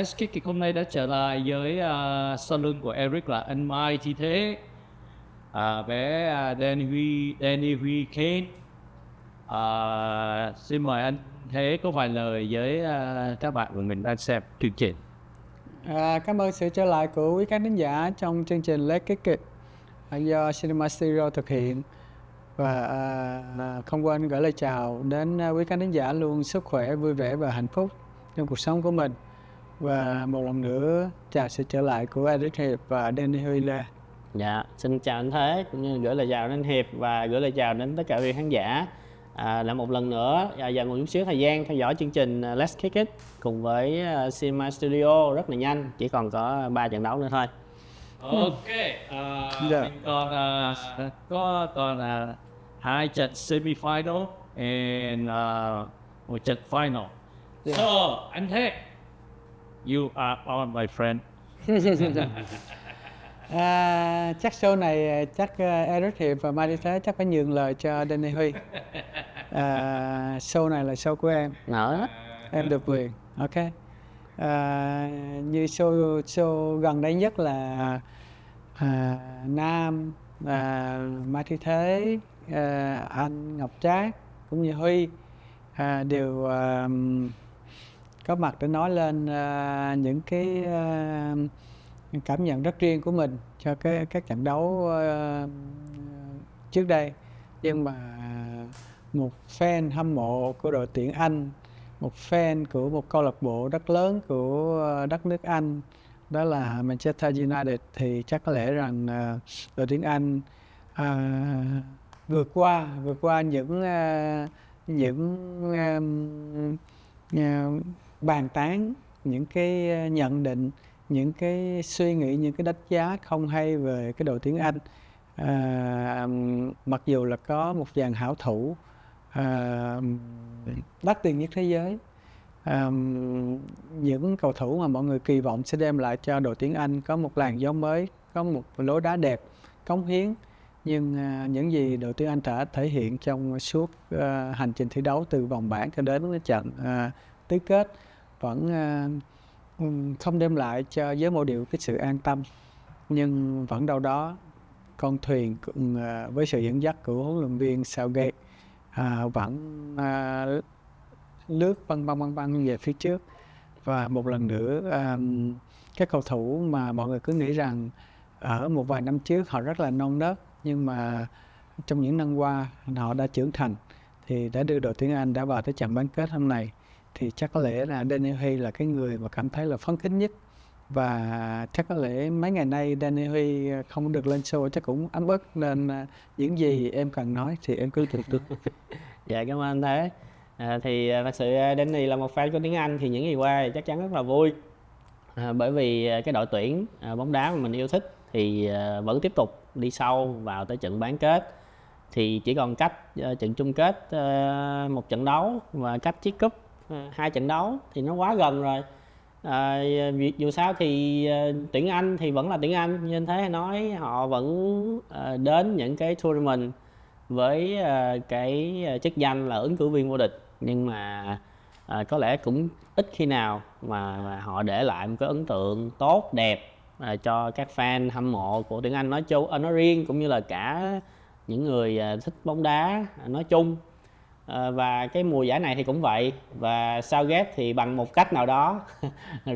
Let's Kick It hôm nay đã trở lại với salon của Eric là anh Mai Thy The, bé Danny Huy Kane. Xin mời anh Thế có vài lời với các bạn của mình đang xem chương trình. Cảm ơn sự trở lại của quý khán thính giả trong chương trình Let's Kick It do Cinema Studio thực hiện. Và không quên gửi lời chào đến quý khán thính giả luôn sức khỏe, vui vẻ và hạnh phúc trong cuộc sống của mình. Và một lần nữa chào sự trở lại của Eric Hiệp và Danny Huy. Dạ, xin chào anh Thế, cũng như gửi lời chào đến Hiệp và gửi lời chào đến tất cả quý khán giả. Lại một lần nữa dành một chút xíu thời gian theo dõi chương trình Let's Kick It cùng với Cinema Studio rất là nhanh, chỉ còn có 3 trận đấu nữa thôi. Ok, mình còn có 2 trận semi-final and 1 trận final. Yeah. So, anh Thế, you are on my friend. Chắc show này chắc Eric Hiệp và Mai Thy The chắc phải nhường lời cho Danny Huy. Show này là show của em. Em được quyền. Ok. Như show gần đây nhất là Nam, Mai Thy The, anh Ngọc Trác cũng như Huy đều có mặt để nói lên những cái cảm nhận rất riêng của mình cho các trận đấu trước đây. Nhưng mà một fan hâm mộ của đội tuyển Anh, một fan của một câu lạc bộ rất lớn của đất nước Anh, đó là Manchester United, thì chắc có lẽ rằng đội tuyển Anh vượt qua những bàn tán, những cái nhận định, những cái suy nghĩ, những cái đánh giá không hay về cái đội tuyển Anh. Mặc dù là có một dàn hảo thủ đắt tiền nhất thế giới, những cầu thủ mà mọi người kỳ vọng sẽ đem lại cho đội tuyển Anh có một làn gió mới, có một lối đá đẹp, cống hiến. Nhưng những gì đội tuyển Anh đã thể hiện trong suốt hành trình thi đấu từ vòng bảng cho đến trận tứ kết vẫn không đem lại cho giới mộ điệu cái sự an tâm. Nhưng vẫn đâu đó con thuyền cùng, với sự dẫn dắt của huấn luyện viên Southgate vẫn lướt băng về phía trước. Và một lần nữa các cầu thủ mà mọi người cứ nghĩ rằng ở một vài năm trước họ rất là non nớt, nhưng mà trong những năm qua họ đã trưởng thành, thì đã đưa đội tuyển Anh đã vào tới trận bán kết hôm nay. Thì chắc có lẽ là Danny Huy là cái người mà cảm thấy là phấn khích nhất. Và chắc có lẽ mấy ngày nay Danny Huy không được lên show chắc cũng ấm ức, nên những gì em cần nói thì em cứ trực tiếp. Dạ, cảm ơn anh Thế. Thì thật sự Danny là một fan của tiếng Anh, thì những ngày qua chắc chắn rất là vui, bởi vì cái đội tuyển bóng đá mà mình yêu thích thì vẫn tiếp tục đi sâu vào tới trận bán kết. Thì chỉ còn cách trận chung kết một trận đấu và cách chiếc cúp 2 trận đấu thì nó quá gần rồi. Dù sao thì tuyển Anh thì vẫn là tuyển Anh, như anh Thế nói, họ vẫn đến những cái tournament với cái chức danh là ứng cử viên vô địch. Nhưng mà có lẽ cũng ít khi nào mà họ để lại một cái ấn tượng tốt đẹp cho các fan hâm mộ của tuyển Anh nói riêng, cũng như là cả những người thích bóng đá nói chung. Và cái mùa giải này thì cũng vậy. Và Southgate thì bằng một cách nào đó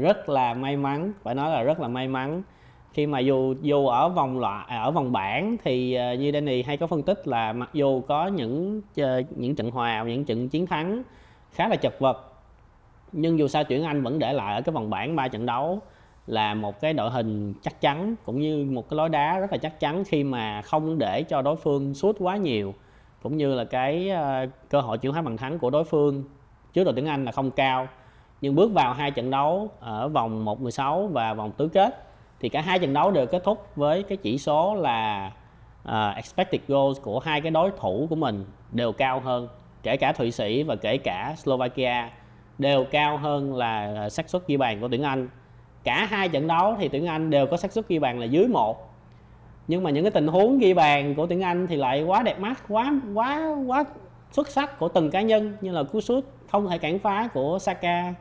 rất là may mắn, phải nói là rất là may mắn, khi mà dù ở vòng bảng thì như Danny hay có phân tích là mặc dù có những trận hòa, những trận chiến thắng khá là chật vật, nhưng dù sao tuyển Anh vẫn để lại ở cái vòng bảng 3 trận đấu là một cái đội hình chắc chắn, cũng như một cái lối đá rất là chắc chắn, khi mà không để cho đối phương sút quá nhiều, cũng như là cái cơ hội chuyển hóa bàn thắng của đối phương trước đội tuyển Anh là không cao. Nhưng bước vào 2 trận đấu ở vòng 1/16 và vòng tứ kết thì cả 2 trận đấu đều kết thúc với cái chỉ số là expected goals của 2 cái đối thủ của mình đều cao hơn, kể cả Thụy Sĩ và kể cả Slovakia đều cao hơn là xác suất ghi bàn của tuyển Anh. Cả 2 trận đấu thì tuyển Anh đều có xác suất ghi bàn là dưới 1. Nhưng mà những cái tình huống ghi bàn của tuyển Anh thì lại quá đẹp mắt, quá xuất sắc của từng cá nhân, như là cú sút không thể cản phá của Saka,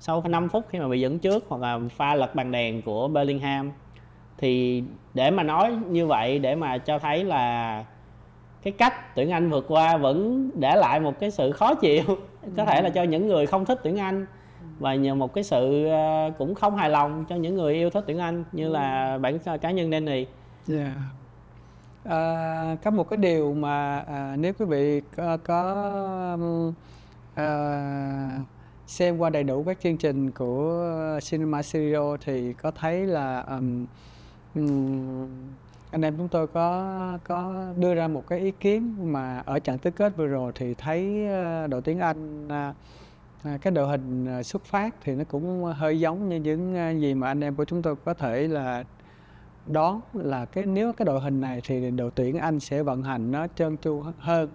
sau 5 phút khi mà bị dẫn trước, hoặc là pha lật bàn đèn của Bellingham. Thì để mà nói như vậy, để mà cho thấy là cái cách tuyển Anh vượt qua vẫn để lại một cái sự khó chịu có thể là cho những người không thích tuyển Anh, và nhờ một cái sự cũng không hài lòng cho những người yêu thích tuyển Anh như là bản cá nhân Danny. Yeah. Có một cái điều mà nếu quý vị có xem qua đầy đủ các chương trình của Cinema Studio thì có thấy là anh em chúng tôi có đưa ra một cái ý kiến mà ở trận tứ kết vừa rồi thì thấy đội tuyển Anh, cái đội hình xuất phát thì nó cũng hơi giống như những gì mà anh em của chúng tôi có thể là đoán là nếu cái đội hình này thì đội tuyển Anh sẽ vận hành nó trơn tru hơn,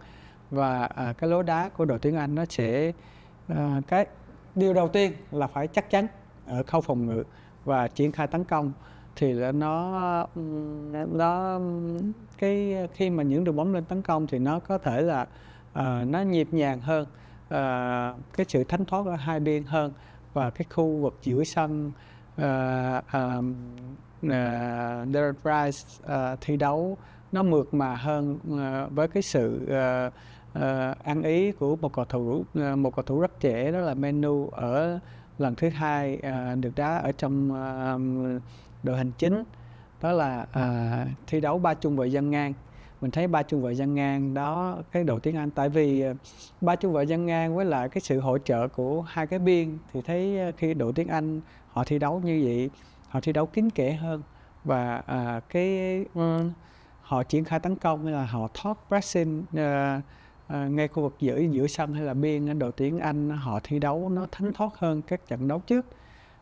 và cái lối đá của đội tuyển Anh nó sẽ cái điều đầu tiên là phải chắc chắn ở khâu phòng ngự và triển khai tấn công. Thì là nó cái khi mà những đường bóng lên tấn công thì nó có thể là nó nhịp nhàng hơn, cái sự thánh thoát ở hai bên hơn, và cái khu vực giữa sân Derek Rice thi đấu nó mượt mà hơn, với cái sự ăn ý của một cầu thủ rất trẻ, đó là Mainoo ở lần thứ hai được đá ở trong đội hình chính. Đó là thi đấu ba trung vệ dâng ngang. Mình thấy ba trung vệ dâng ngang đó cái đội tuyển Anh, tại vì ba trung vệ dâng ngang với lại cái sự hỗ trợ của hai cái biên, thì thấy khi đội tuyển Anh họ thi đấu như vậy, họ thi đấu kín kẽ hơn, và họ triển khai tấn công hay là họ thoát pressing ngay khu vực giữa sân hay là biên, đội tuyển Anh họ thi đấu nó thánh thoát hơn các trận đấu trước.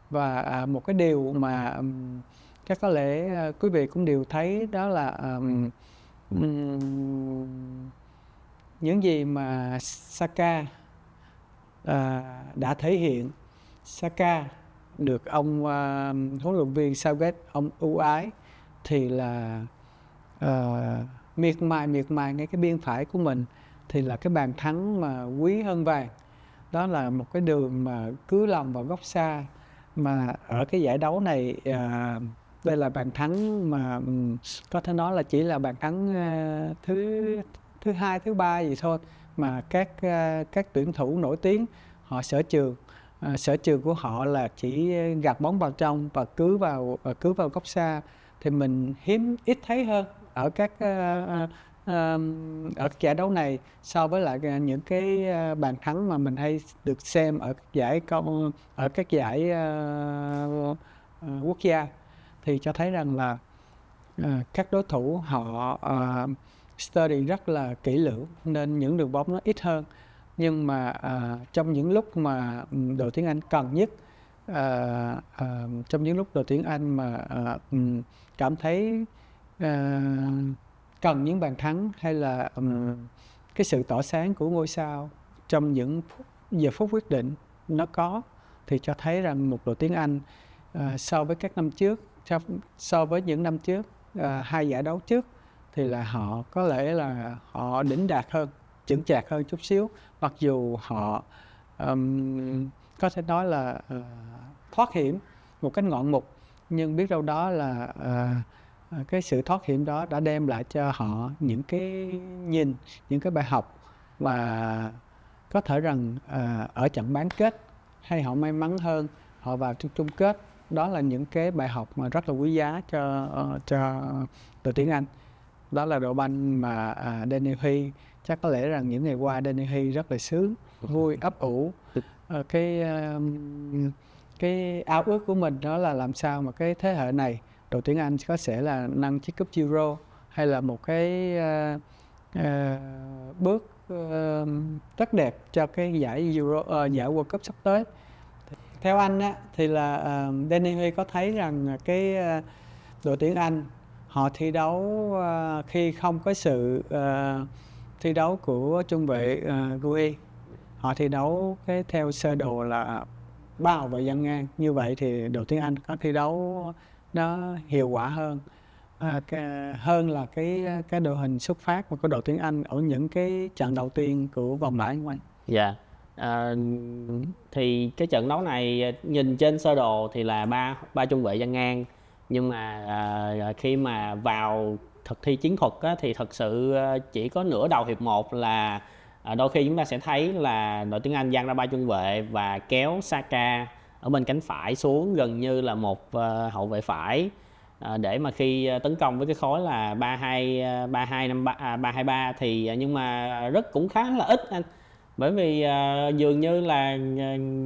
Và một cái điều mà chắc có lẽ quý vị cũng đều thấy, đó là những gì mà Saka đã thể hiện. Saka được ông huấn luyện viên Southgate ông ưu ái thì là miệt mài ngay cái biên phải của mình, thì là cái bàn thắng mà quý hơn vàng. Đó là một cái đường mà cứ lòng vào góc xa, mà ở cái giải đấu này đây là bàn thắng mà có thể nói là chỉ là bàn thắng thứ hai, thứ ba gì thôi, mà các tuyển thủ nổi tiếng họ sở trường của họ là chỉ gạt bóng vào trong và cứ vào góc xa, thì mình hiếm ít thấy hơn ở các ở giải đấu này so với lại những cái bàn thắng mà mình hay được xem ở các giải quốc gia. Thì cho thấy rằng là các đối thủ họ study rất là kỹ lưỡng, nên những đường bóng nó ít hơn. Nhưng mà trong những lúc mà đội tuyển Anh cần nhất, trong những lúc đội tuyển Anh mà cảm thấy cần những bàn thắng hay là cái sự tỏa sáng của ngôi sao trong những giờ phút quyết định nó có, thì cho thấy rằng một đội tuyển Anh so với các năm trước, so với những năm trước, hai giải đấu trước, thì là họ có lẽ là họ đỉnh đạt hơn, chững chạc hơn chút xíu, mặc dù họ có thể nói là thoát hiểm một cách ngọn mục, nhưng biết đâu đó là cái sự thoát hiểm đó đã đem lại cho họ những cái nhìn, những cái bài học, và có thể rằng ở trận bán kết hay họ may mắn hơn, họ vào chung kết. Đó là những cái bài học mà rất là quý giá cho đội tuyển Anh. Đó là đội banh mà Danny Huy, chắc có lẽ rằng những ngày qua Danny Huy rất là sướng, vui, ấp ủ. Cái ao ước của mình đó là làm sao mà cái thế hệ này đội tuyển Anh có sẽ là nâng chiếc cúp Euro, hay là một cái bước rất đẹp cho cái giải giải World Cup sắp tới. Theo anh á, thì là Danny Huy có thấy rằng cái đội tuyển Anh họ thi đấu khi không có sự thi đấu của trung vệ Gui, họ thi đấu cái theo sơ đồ là bao và dăng ngang. Như vậy thì đội tuyển Anh có thi đấu nó hiệu quả hơn, hơn là cái đội hình xuất phát của đội tuyển Anh ở những cái trận đầu tiên của vòng loại. Anh Quang. Dạ, Thì cái trận đấu này nhìn trên sơ đồ thì là ba trung vệ dang ngang, nhưng mà khi mà vào thực thi chiến thuật á, thì thật sự chỉ có nửa đầu hiệp 1 là đôi khi chúng ta sẽ thấy là đội tuyển Anh dang ra ba trung vệ và kéo Saka ở bên cánh phải xuống gần như là một hậu vệ phải, để mà khi tấn công với cái khối là 3-2-3 thì nhưng mà rất cũng khá là ít anh, bởi vì dường như là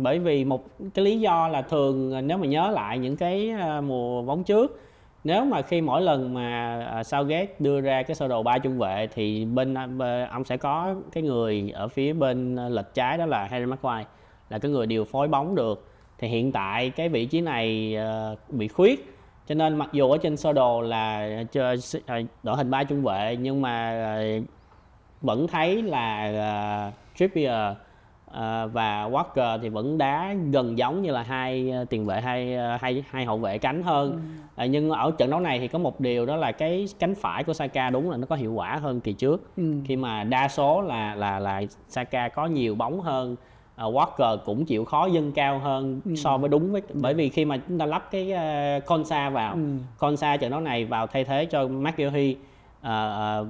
bởi vì một cái lý do là thường nếu mà nhớ lại những cái mùa bóng trước, nếu mà khi mỗi lần mà Southgate đưa ra cái sơ đồ ba trung vệ thì ông sẽ có cái người ở phía bên lệch trái, đó là Harry Maguire, là cái người điều phối bóng được. Thì hiện tại cái vị trí này bị khuyết, cho nên mặc dù ở trên sơ đồ là đội hình ba trung vệ nhưng mà vẫn thấy là Trippier và Walker thì vẫn đá gần giống như là hai tiền vệ, hai hậu vệ cánh hơn. Nhưng ở trận đấu này thì có một điều, đó là cái cánh phải của Saka đúng là nó có hiệu quả hơn kỳ trước, khi mà đa số là Saka có nhiều bóng hơn, Walker cũng chịu khó dâng cao hơn so với đúng với, bởi vì khi mà chúng ta lắp cái Konsa vào, Konsa trận đấu này vào thay thế cho Danny Huy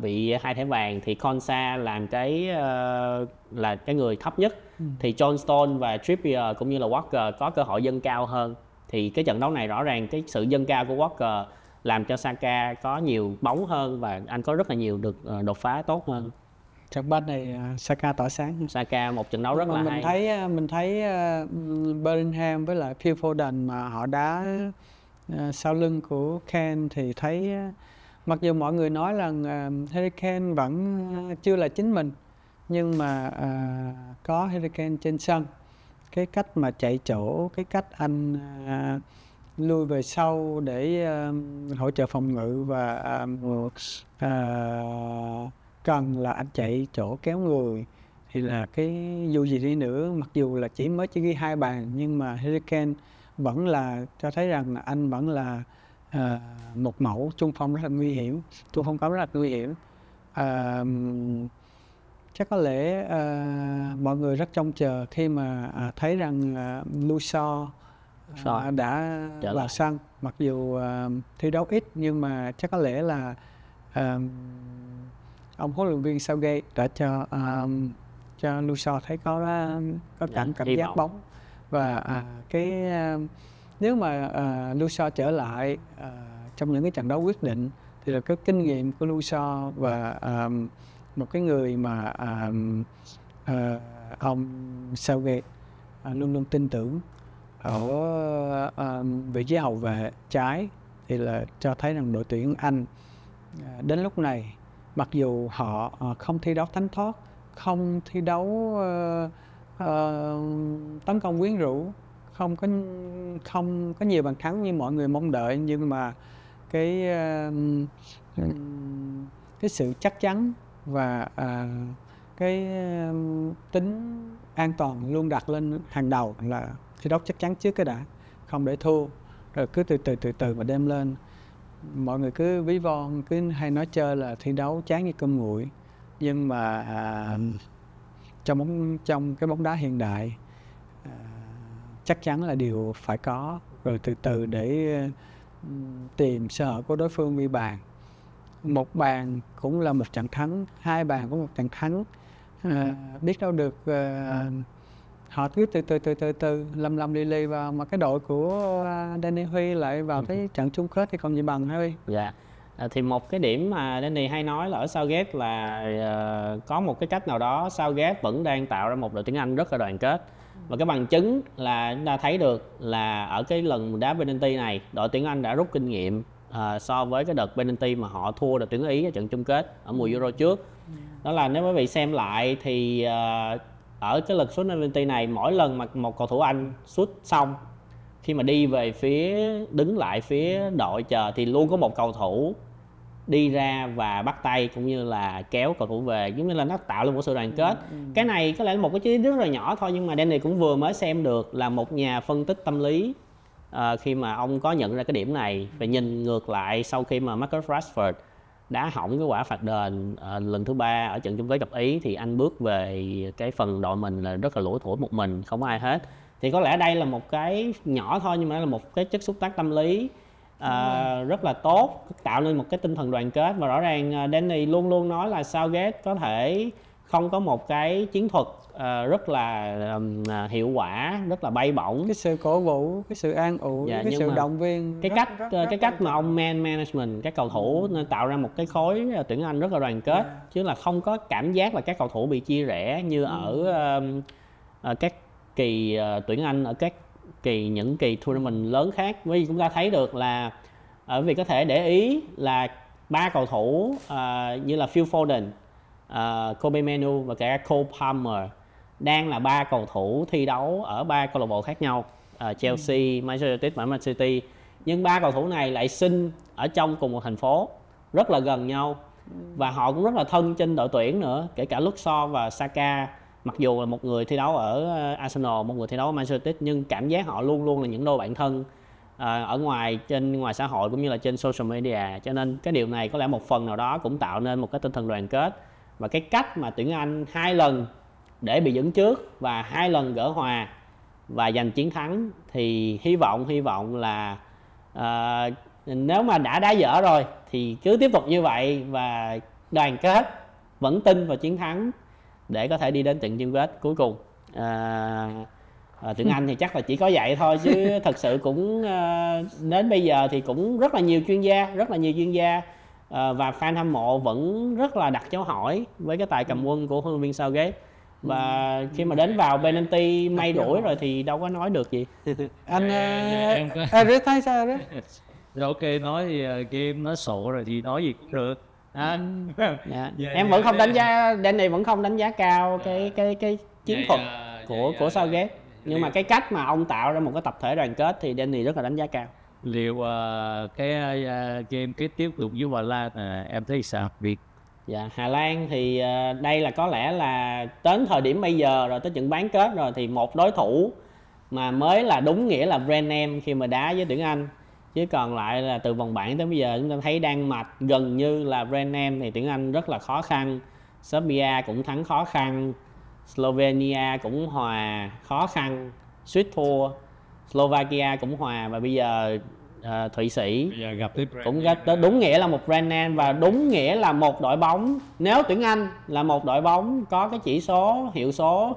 bị hai thẻ vàng, thì Konsa làm cái là cái người thấp nhất, thì John Stone và Trippier cũng như là Walker có cơ hội dâng cao hơn. Thì cái trận đấu này rõ ràng cái sự dâng cao của Walker làm cho Saka có nhiều bóng hơn và anh có rất là nhiều được đột phá tốt hơn. Trận ban này Saka tỏa sáng. Saka một trận đấu rất là hay. Mình thấy Bellingham với lại Foden mà họ đá sau lưng của Kane thì thấy mặc dù mọi người nói là Harry Kane vẫn chưa là chính mình, nhưng mà có Harry Kane trên sân, cái cách mà chạy chỗ, cái cách anh lui về sau để hỗ trợ phòng ngự, và cần là anh chạy chỗ kéo người, thì là cái dù gì đi nữa, mặc dù là mới chỉ ghi 2 bàn nhưng mà Harry Kane vẫn là cho thấy rằng là anh vẫn là một mẫu trung phong rất là nguy hiểm, trung phong cấm rất là nguy hiểm. Chắc có lẽ mọi người rất trông chờ khi mà thấy rằng Luiso đã vào sân, mặc dù thi đấu ít, nhưng mà chắc có lẽ là ông huấn luyện viên Southgate đã cho Luiso thấy có cảm giác bóng, và nếu mà Luiso trở lại trong những cái trận đấu quyết định thì là cái kinh nghiệm của Luiso, và một cái người mà ông Southgate luôn luôn tin tưởng ở vị trí hậu vệ trái, thì là cho thấy rằng đội tuyển Anh đến lúc này, mặc dù họ không thi đấu thánh thoát, không thi đấu tấn công quyến rũ, không có nhiều bàn thắng như mọi người mong đợi, nhưng mà cái sự chắc chắn và cái tính an toàn luôn đặt lên hàng đầu, là thi đấu chắc chắn trước cái đã, không để thua, rồi cứ từ từ mà đem lên. Mọi người cứ ví von, cứ hay nói chơi là thi đấu chán như cơm nguội, nhưng mà trong cái bóng đá hiện đại chắc chắn là điều phải có, rồi từ từ để tìm sơ hở của đối phương ghi bàn. Một bàn cũng là một trận thắng, 2 bàn cũng một trận thắng, biết đâu được. Họ cứ từ từ lầm lì vào, mà cái đội của Danny Huy lại vào cái trận chung kết thì còn gì bằng hả Huy? Dạ, thì một cái điểm mà Danny hay nói là ở Southgate là có một cái cách nào đó Southgate vẫn đang tạo ra một đội tuyển Anh rất là đoàn kết. Và cái bằng chứng là chúng ta thấy được là ở cái lần đá penalty này, đội tuyển Anh đã rút kinh nghiệm so với cái đợt penalty mà họ thua đội tuyển Ý ở trận chung kết ở mùa Euro trước. Đó là nếu quý vị xem lại thì ở cái lần sút penalty này, mỗi lần mà một cầu thủ Anh sút xong, khi mà đi về phía, đứng lại phía đội chờ, thì luôn có một cầu thủ đi ra và bắt tay cũng như là kéo cầu thủ về, giống như là nó tạo lên một sự đoàn kết. Cái này có lẽ là một cái chi tiết rất là nhỏ thôi, nhưng mà Danny cũng vừa mới xem được là một nhà phân tích tâm lý khi mà ông có nhận ra cái điểm này và nhìn ngược lại sau khi mà Marcus Rashford đá hỏng cái quả phạt đền lần thứ ba ở trận chung kết gặp Ý, thì anh bước về cái phần đội mình là rất là lủi thủi một mình, không có ai hết. Thì có lẽ đây là một cái nhỏ thôi nhưng mà là một cái chất xúc tác tâm lý rất là tốt, tạo nên một cái tinh thần đoàn kết. Và rõ ràng Danny luôn luôn nói là Southgate có thể không có một cái chiến thuật rất là hiệu quả, rất là bay bổng, cái sự cổ vũ, cái sự an ủi, dạ, cái sự động viên, cái cách mà ông man management các cầu thủ tạo ra một cái khối tuyển Anh rất là đoàn kết, chứ là không có cảm giác là các cầu thủ bị chia rẽ như ở các kỳ tuyển Anh, ở các kỳ những kỳ tournament lớn khác. Bởi vì chúng ta thấy được là ở vì có thể để ý là ba cầu thủ như là Phil Foden, Kobe Menu và cả Cole Palmer đang là ba cầu thủ thi đấu ở ba câu lạc bộ khác nhau, Chelsea, Manchester United và Man City. Nhưng ba cầu thủ này lại sinh ở trong cùng một thành phố, rất là gần nhau, và họ cũng rất là thân trên đội tuyển nữa. Kể cả Luiso và Saka, mặc dù là một người thi đấu ở Arsenal, một người thi đấu ở Manchester United, nhưng cảm giác họ luôn luôn là những đôi bạn thân ở ngoài xã hội cũng như là trên social media. Cho nên cái điều này có lẽ một phần nào đó cũng tạo nên một cái tinh thần đoàn kết. Và cái cách mà tuyển Anh hai lần để bị dẫn trước và hai lần gỡ hòa và giành chiến thắng, thì hy vọng là nếu mà đã đá dở rồi thì cứ tiếp tục như vậy và đoàn kết, vẫn tin vào chiến thắng để có thể đi đến trận chung kết cuối cùng. Tuyển Anh thì chắc là chỉ có vậy thôi, chứ thật sự cũng đến bây giờ thì cũng rất là nhiều chuyên gia và fan hâm mộ vẫn rất là đặt dấu hỏi với cái tài cầm quân của huấn luyện viên Southgate. Và khi mà đến vào penalty may rủi rồi thì đâu có nói được gì. Anh Eric thấy sao đấy? Rồi ok, nói thì game nó sổ rồi thì nói gì cũng được. Anh em vẫn không đánh giá, Danny vẫn không đánh giá cao cái chiến thuật của Southgate, nhưng mà cái cách mà ông tạo ra một cái tập thể đoàn kết thì Danny rất là đánh giá cao. Liệu cái game kế tiếp cùng với Hà Lan em thấy sao? Việt dạ, Hà Lan thì đây là có lẽ là đến thời điểm bây giờ rồi, tới trận bán kết rồi, thì một đối thủ mà mới là đúng nghĩa là brand name khi mà đá với tuyển Anh, chứ còn lại là từ vòng bảng tới bây giờ chúng ta thấy Đan Mạch gần như là brand name thì tuyển Anh rất là khó khăn. Serbia cũng thắng khó khăn, Slovenia cũng hòa khó khăn, suýt thua, Slovakia cũng hòa, và bây giờ Thụy Sĩ cũng đúng nghĩa là một brand name và đúng nghĩa là một đội bóng. Nếu tuyển Anh là một đội bóng có cái chỉ số hiệu số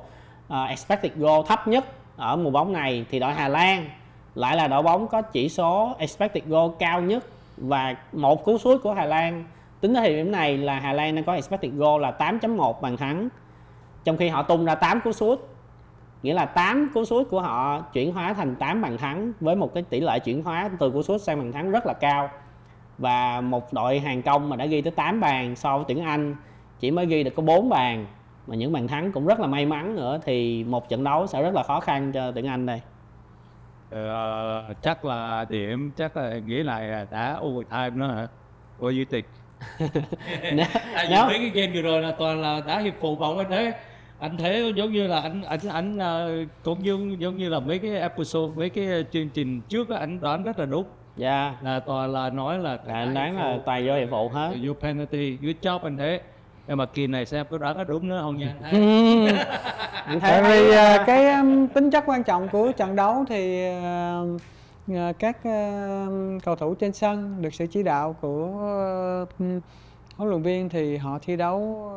expected goal thấp nhất ở mùa bóng này, thì đội Hà Lan lại là đội bóng có chỉ số expected goal cao nhất. Và một cú sút của Hà Lan tính tới thời điểm này là Hà Lan đang có expected goal là 8.1 bàn thắng, trong khi họ tung ra 8 cú sút. Nghĩa là 8 cú sút của họ chuyển hóa thành 8 bàn thắng, với một cái tỷ lệ chuyển hóa từ cú sút sang bàn thắng rất là cao. Và một đội hàng công mà đã ghi tới 8 bàn so với tuyển Anh chỉ mới ghi được có 4 bàn, mà những bàn thắng cũng rất là may mắn nữa, thì một trận đấu sẽ rất là khó khăn cho tuyển Anh đây. Chắc là nghĩ lại đã overtime nữa hả? What do you think? Tại vì mấy cái game vừa rồi là toàn là đã hiệp phụ bóng anh đấy. Anh thấy giống như là anh cũng giống như là mấy cái episode, mấy cái chương trình trước đó, anh đoán rất là đúng. Dạ. Yeah. Là toàn là nói là anh đoán là toàn do hiệp vụ hết. Do penalty, do chop anh thế. Nhưng mà kỳ này xem có đoán có đúng nữa không nha. Anh thấy. Tại vì cái tính chất quan trọng của trận đấu thì các cầu thủ trên sân được sự chỉ đạo của huấn luyện viên thì họ thi đấu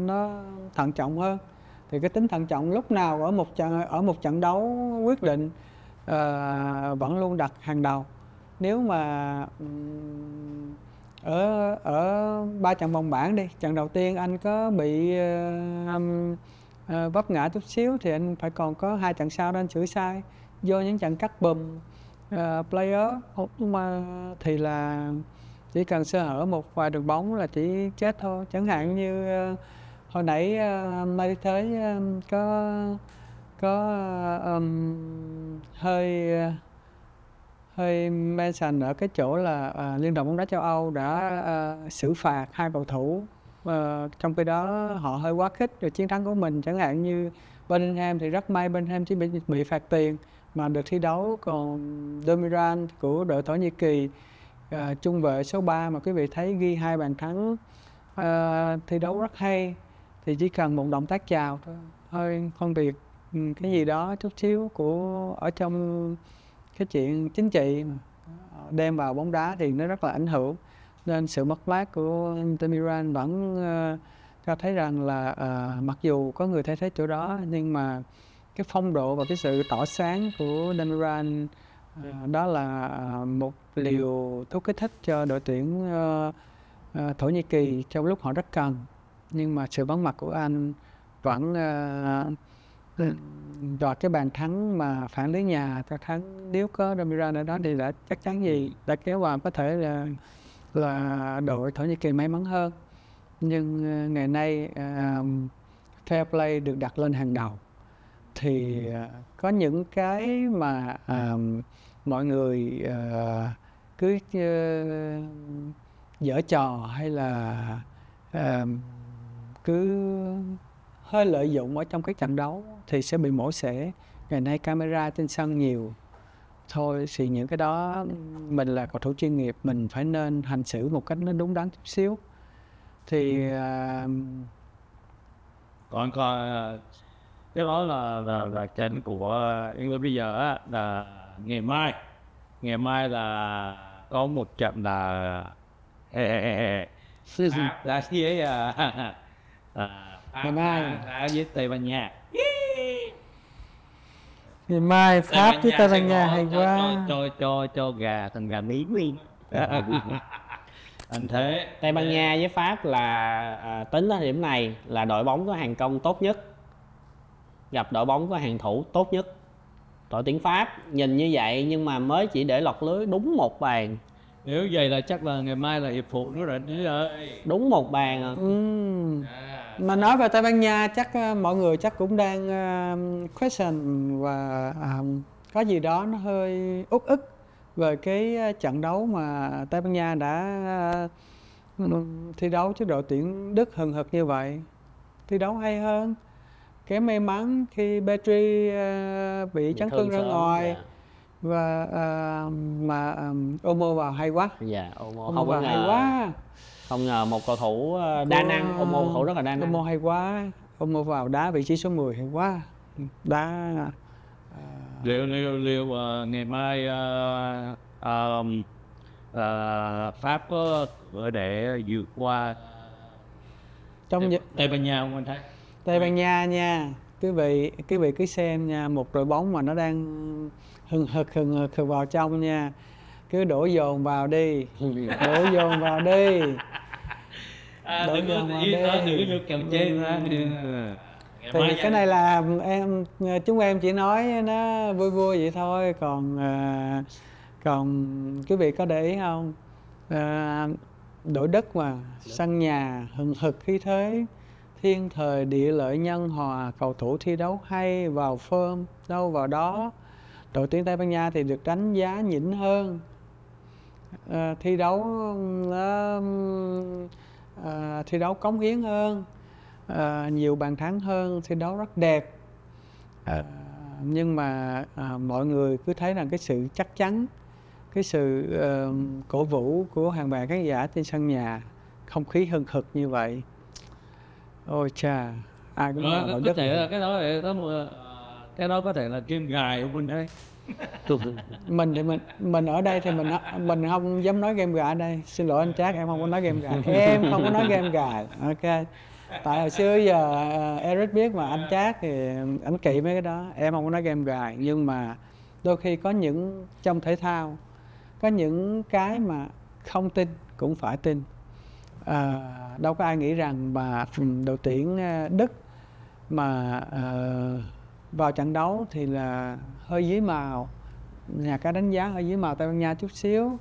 nó thận trọng hơn. Thì cái tính thận trọng lúc nào ở một trận đấu quyết định vẫn luôn đặt hàng đầu. Nếu mà ở ba trận vòng bảng đi, trận đầu tiên anh có bị vấp ngã chút xíu thì anh phải còn có hai trận sau đó anh sửa sai. Vô những trận cắt bùm player mà thì là chỉ cần sơ hở một vài đường bóng là chỉ chết thôi. Chẳng hạn như hồi nãy Mai Thy The hơi mention ở cái chỗ là Liên đoàn bóng đá châu Âu đã xử phạt hai cầu thủ, trong khi đó họ hơi quá khích rồi chiến thắng của mình. Chẳng hạn như Bellingham thì rất may Bellingham chỉ bị phạt tiền mà được thi đấu, còn Demiral của đội Thổ Nhĩ Kỳ trung vệ số 3 mà quý vị thấy ghi 2 bàn thắng, thi đấu rất hay, thì chỉ cần một động tác chào thôi, hơi phân biệt cái gì đó chút xíu của ở trong cái chuyện chính trị mà đem vào bóng đá thì nó rất là ảnh hưởng. Nên sự mất mát của Demiral vẫn cho thấy rằng là mặc dù có người thay thế chỗ đó, nhưng mà cái phong độ và cái sự tỏ sáng của Demiral đó là một liều thuốc kích thích cho đội tuyển Thổ Nhĩ Kỳ trong lúc họ rất cần. Nhưng mà sự vắng mặt của anh vẫn đoạt cái bàn thắng mà phản lưới nhà cho thắng. Nếu có Demiral ở đó thì đã chắc chắn gì đã kéo vào có thể là đội Thổ Nhĩ Kỳ may mắn hơn. Nhưng ngày nay fair play được đặt lên hàng đầu, thì có những cái mà mọi người cứ dở trò hay là cứ hơi lợi dụng ở trong các trận đấu thì sẽ bị mổ xẻ. Ngày nay camera trên sân nhiều thôi, thì những cái đó mình là cầu thủ chuyên nghiệp, mình phải nên hành xử một cách nó đúng đắn chút xíu. Thì còn cái đó là trận của England. Bây giờ á, là ngày mai là có một trận là là với ngày mai với Tây Ban Nha. Ngày mai Pháp với Tây Ban Nha hay quá, cho gà thành gà miếng luôn. Anh thế Tây Ban Nha với Pháp là tính đến điểm này là đội bóng có hàng công tốt nhất gặp đội bóng có hàng thủ tốt nhất. Đội tuyển Pháp nhìn như vậy nhưng mà mới chỉ để lọt lưới đúng một bàn. Nếu vậy là chắc là ngày mai là hiệp phụ nữa rồi. Đúng một bàn à. Mà nói về Tây Ban Nha chắc mọi người chắc cũng đang question và có gì đó nó hơi uất ức về cái trận đấu mà Tây Ban Nha đã thi đấu trước đội tuyển Đức hừng hực như vậy. Thi đấu hay hơn. Cái may mắn khi Petri bị chấn thương ra ngoài, yeah. Và mà Omo vào hay quá. Dạ, yeah, Omo vào hay quá. Không ngờ một cầu thủ đa năng, Omo cầu thủ rất là đa năng. Omo hay quá, Omo vào đá vị trí số 10 hay quá. Đá liệu ngày mai Pháp có để vượt qua trong Tây Ban Nha không anh thấy? Tây Ban Nha nha, quý vị cứ xem nha, một đội bóng mà nó đang hừng hực vào trong nha, cứ đổ dồn vào đi, Thì cái này là chúng em chỉ nói nó vui vậy thôi, còn quý vị có để ý không? Đội đất mà sân nhà hừng hực khí thế, thiên thời địa lợi nhân hòa, cầu thủ thi đấu hay, vào form đâu vào đó. Đội tuyển Tây Ban Nha thì được đánh giá nhỉnh hơn, thi đấu cống hiến hơn, nhiều bàn thắng hơn, thi đấu rất đẹp. Nhưng mà mọi người cứ thấy rằng cái sự chắc chắn, cái sự cổ vũ của hàng vạn khán giả trên sân nhà, không khí hừng hực như vậy. Ôi chà, ai cũng nói có thể là cái đó có thể là game gài của mình đây. Mình thì mình ở đây thì mình không dám nói game gài ở đây. Xin lỗi anh Trác, em không có nói game gài. Em không có nói game gài. Ok. Tại hồi xưa giờ Eric biết mà anh Trác thì anh kỵ mấy cái đó. Em không có nói game gài, nhưng mà đôi khi có những trong thể thao có những cái mà không tin cũng phải tin. Đâu có ai nghĩ rằng mà đội tuyển Đức mà vào trận đấu thì là hơi dưới màu, nhà cái đánh giá hơi dưới màu Tây Ban Nha chút xíu,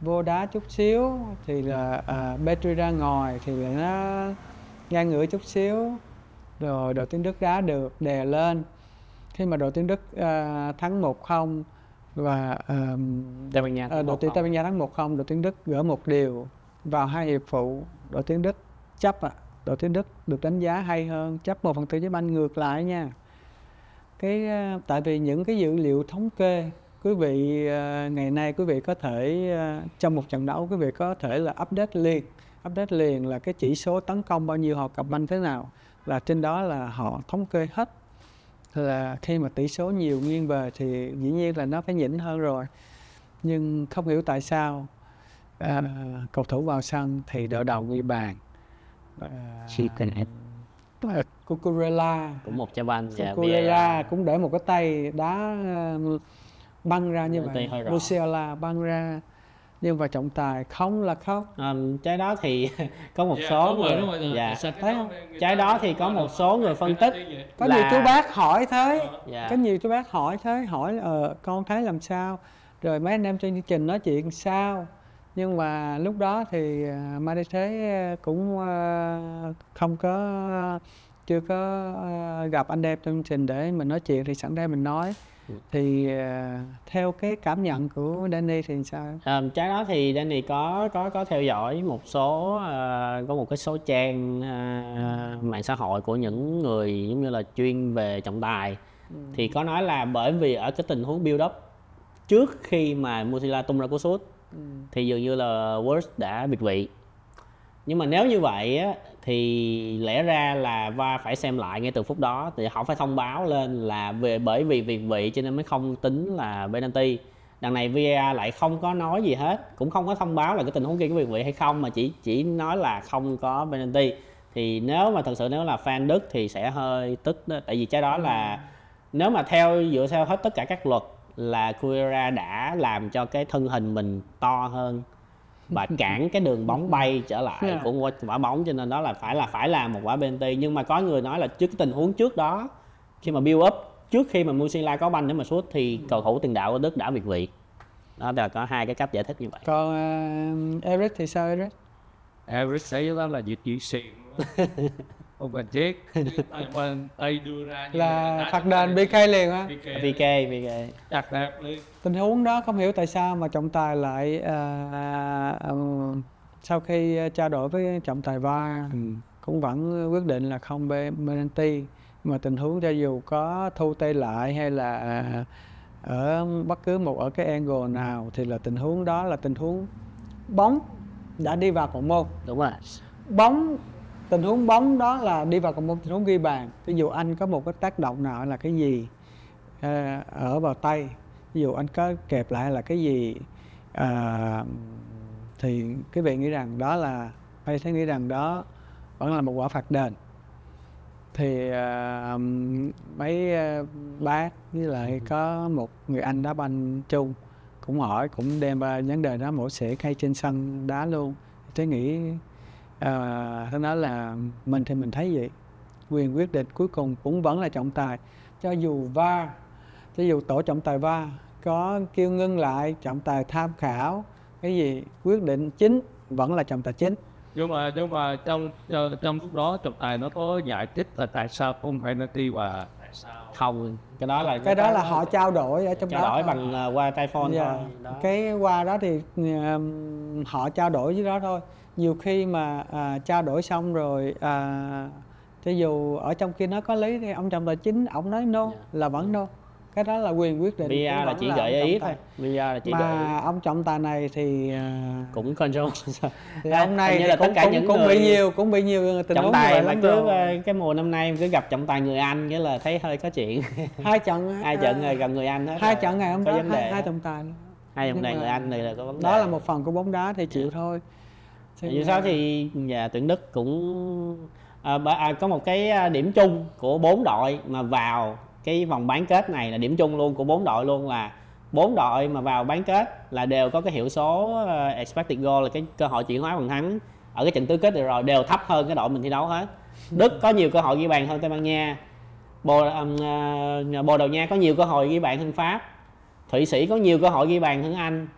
vô đá chút xíu thì là Petri ra ngồi thì là nó ngang ngửa chút xíu, rồi đội tuyển Đức đá được đè lên. Khi mà đội tuyển Đức thắng 1-0 và đội tuyển Tây Ban Nha thắng 1-0, đội tuyển Đức gỡ một điều. Vào hai hiệp phụ, đội tuyển Đức chấp ạ. Đội tuyển Đức được đánh giá hay hơn, chấp 1/4 với banh ngược lại nha. Tại vì những cái dữ liệu thống kê Quý vị ngày nay quý vị có thể trong một trận đấu quý vị có thể là update liền là cái chỉ số tấn công bao nhiêu, họ cầm banh thế nào, là trên đó là họ thống kê hết. Là khi mà tỷ số nhiều nghiêng về thì dĩ nhiên là nó phải nhỉnh hơn rồi, nhưng không hiểu tại sao cầu thủ vào sân thì đỡ đầu ghi bàn. Cucurella cũng một trái banh, Cucurella cũng để một cái tay đá băng ra như vậy, Musiala băng ra, nhưng mà trọng tài không là khóc. Trái đó thì có một số người, trái đó thì có một số người phân tích, có nhiều chú bác hỏi thế, hỏi con thấy làm sao, rồi mấy anh em trên chương trình nói chuyện sao. Nhưng mà lúc đó thì Mai Thy The cũng không có, chưa có gặp anh đẹp trong chương trình để mình nói chuyện, thì sẵn đây mình nói. Thì theo cái cảm nhận của Danny thì sao? Trái đó thì Danny có theo dõi một số, có một cái số trang mạng xã hội của những người giống như là chuyên về trọng tài, thì có nói là bởi vì ở cái tình huống build up trước khi mà Musiala tung ra cú sút thì dường như là World đã biệt vị. Nhưng mà nếu như vậy á, thì lẽ ra là VAR phải xem lại ngay từ phút đó, thì họ phải thông báo lên là về bởi vì việt vị cho nên mới không tính là penalty. Đằng này VAR lại không có nói gì hết, cũng không có thông báo là cái tình huống kia có việt vị hay không, mà chỉ nói là không có penalty. Thì nếu mà thật sự nếu là fan Đức thì sẽ hơi tức đó. Tại vì trái đó là nếu mà dựa theo hết tất cả các luật là Cucurella đã làm cho cái thân hình mình to hơn và cản cái đường bóng bay trở lại của quả bóng, cho nên đó là phải làm một quả penalty. Nhưng mà có người nói là trước cái tình huống trước đó, khi mà build up, trước khi mà Musiala có banh để mà sút thì cầu thủ tiền đạo của Đức đã việt vị. Đó là có hai cái cách giải thích như vậy. Còn Eric thì sao? Eric thấy đó là việc chỉ xịn. Ông bạn chết tay đưa ra là phạt đền BK liền á, BK đặt ra tình huống đó. Không hiểu tại sao mà trọng tài lại sau khi trao đổi với trọng tài VAR cũng vẫn quyết định là không penalty. Mà tình huống cho dù có thu tay lại hay là ở bất cứ một ở cái angle nào thì là tình huống đó là tình huống bóng đã đi vào cột môn, đúng rồi, bóng tình huống bóng đó là đi vào cột môn, tình huống ghi bàn. Ví dụ anh có một cái tác động nào là cái gì ở vào tay, ví dụ anh có kẹp lại là cái gì, thì quý vị nghĩ rằng đó là Mai Thy The nghĩ rằng đó vẫn là một quả phạt đền. Thì mấy bác với lại có một người anh đá banh chung cũng hỏi, cũng đem ra vấn đề đó mổ xẻ khai trên sân đá luôn. Tôi nghĩ thế nói là mình thì mình thấy vậy, quyền quyết định cuối cùng cũng vẫn là trọng tài. Cho dù VAR, cho dù tổ trọng tài VAR có kêu ngưng lại, trọng tài tham khảo cái gì, quyết định chính vẫn là trọng tài chính. Nhưng mà trong lúc đó trọng tài nó có giải thích là tại sao không phải penalty và tại sao không. Cái đó là họ trao đổi ở trong đó. Trao đổi bằng qua tay phone thôi. Cái qua đó thì họ trao đổi với đó thôi. Nhiều khi mà trao đổi xong rồi cho dù ở trong kia nó có lý thì ông trọng tài chính ông nói no là vẫn no. Cái đó là quyền quyết định. VAR là chỉ gợi ý thôi. VAR là chỉ mà ông trọng tài này thì cũng control. Thì ông này thì cũng bị nhiều tình huống như vậy lắm rồi. Cái mùa năm nay cứ gặp trọng tài người Anh nghĩa là thấy hơi có chuyện. Hai trận này gặp người Anh hết. Hai trận ngày hôm đó hai trọng tài. Hai trọng tài người Anh này là có vấn đề. Đó là một phần của bóng đá thì chịu thôi. Dù sao thì nhà tuyển Đức cũng có một cái điểm chung của bốn đội mà vào cái vòng bán kết này, là điểm chung luôn của bốn đội luôn, là bốn đội mà vào bán kết là đều có cái hiệu số expected goal, là cái cơ hội chuyển hóa bàn thắng ở cái trận tứ kết rồi đều thấp hơn cái đội mình thi đấu hết. Đức có nhiều cơ hội ghi bàn hơn Tây Ban Nha, Bồ Đào Nha có nhiều cơ hội ghi bàn hơn Pháp, Thụy Sĩ có nhiều cơ hội ghi bàn hơn Anh,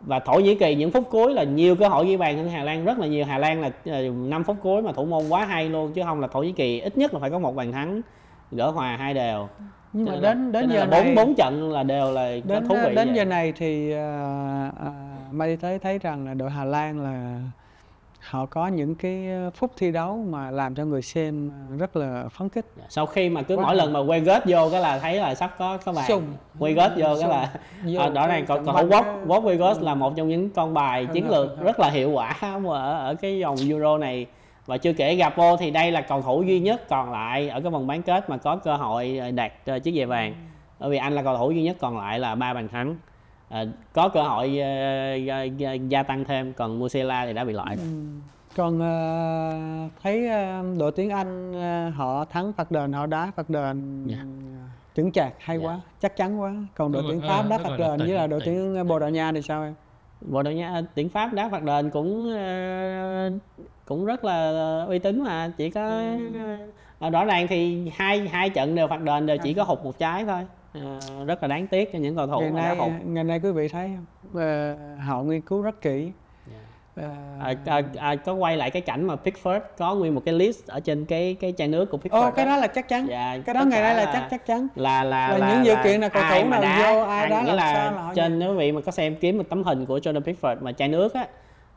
và Thổ Nhĩ Kỳ những phút cuối là nhiều cơ hội ghi bàn hơn Hà Lan rất là nhiều. Hà Lan là 5 phút cuối mà thủ môn quá hay luôn, chứ không là Thổ Nhĩ Kỳ ít nhất là phải có một bàn thắng, gỡ hòa hai đều. Nhưng mà đến giờ này bốn trận là đều là thú vị. Đến giờ này thì Mai Thy The thấy rằng là đội Hà Lan là Họ có những cái phút thi đấu mà làm cho người xem rất là phấn khích. Sau khi mà cứ mỗi lần mà quay gớt vô cái là thấy là sắp có các bạn quay gớt vô cái là đó này còn Walker quay gớt là một trong những con bài chiến lược rất là hiệu quả ở cái vòng Euro này. Và chưa kể Rabiot thì đây là cầu thủ duy nhất còn lại ở cái vòng bán kết mà có cơ hội đạt chiếc giày vàng, bởi vì anh là cầu thủ duy nhất còn lại là 3 bàn thắng. Có cơ hội gia tăng thêm, còn Musiala thì đã bị loại rồi. Còn thấy đội tuyển Anh họ thắng phạt đền, họ đá phạt đền chững chạc hay quá, chắc chắn quá. Còn đội tuyển Pháp đá phạt đền với là đội tuyển Bồ Đào Nha thì sao em? Bồ Đào Nha, tuyển Pháp đá phạt đền cũng rất là uy tín mà, chỉ có rõ ràng thì hai trận đều phạt đền đều chỉ có hụt một trái thôi. Rất là đáng tiếc cho những cầu thủ ngày nay quý vị thấy không? Họ nghiên cứu rất kỹ. Có quay lại cái cảnh mà Pickford có nguyên một cái list ở trên cái chai nước của Pickford. Cái đó là chắc chắn. Cái đó ngày nay là chắc chắn. Là những dự kiện là cầu thủ nào vô ai đá là sao là họ trên. Nếu quý vị mà có xem kiếm một tấm hình của Jordan Pickford mà chai nước á,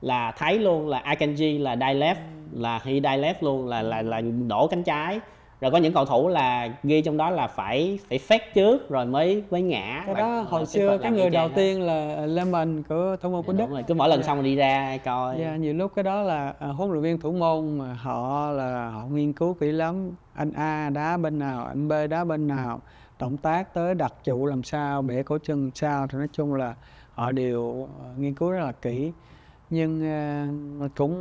là thấy luôn là Akanji là die left, là he die left luôn, là đổ cánh trái. Rồi có những cầu thủ là ghi trong đó là phải fake trước rồi mới ngã. Cái đó hồi xưa cái người đầu tiên là Lemon của thủ môn của Đức. Cứ mỗi lần xong rồi đi ra coi. Nhiều lúc cái đó là huấn luyện viên thủ môn mà họ nghiên cứu kỹ lắm. Anh A đá bên nào, anh B đá bên nào, động tác tới đặt trụ làm sao, bẻ cổ chân làm sao, thì nói chung là họ đều nghiên cứu rất là kỹ. Nhưng cũng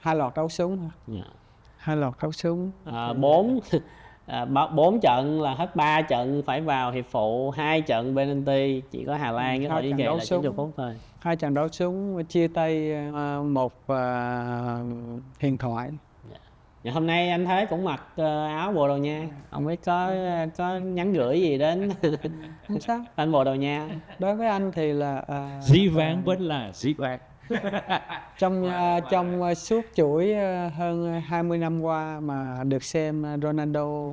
hai loạt đấu súng thôi. Hai loạt đấu súng 4 trận là hết 3 trận phải vào hiệp phụ, 2 trận penalty, chỉ có Hà Lan cái thời điểm này là 90 phút thôi. Hai trận đấu súng chia tay một huyền thoại. Hôm nay anh Thế cũng mặc áo Bồ Đào Nha, không biết có nhắn gửi gì đến anh Bồ Đào Nha. Đối với anh thì là dĩ vãng vẫn là dĩ vãng. Trong suốt chuỗi hơn 20 năm qua mà được xem Ronaldo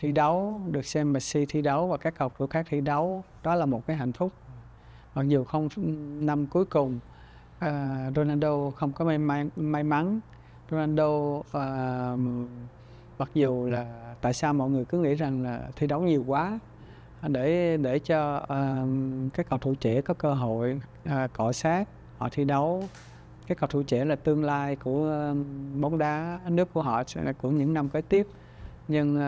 thi đấu, được xem Messi thi đấu và các cầu thủ khác thi đấu, đó là một cái hạnh phúc. Mặc dù không năm cuối cùng Ronaldo không có may mắn. Ronaldo mặc dù là tại sao mọi người cứ nghĩ rằng là thi đấu nhiều quá để cho các cầu thủ trẻ có cơ hội cọ sát. Họ thi đấu, các cầu thủ trẻ là tương lai của bóng đá nước của họ, sẽ là của những năm kế tiếp. Nhưng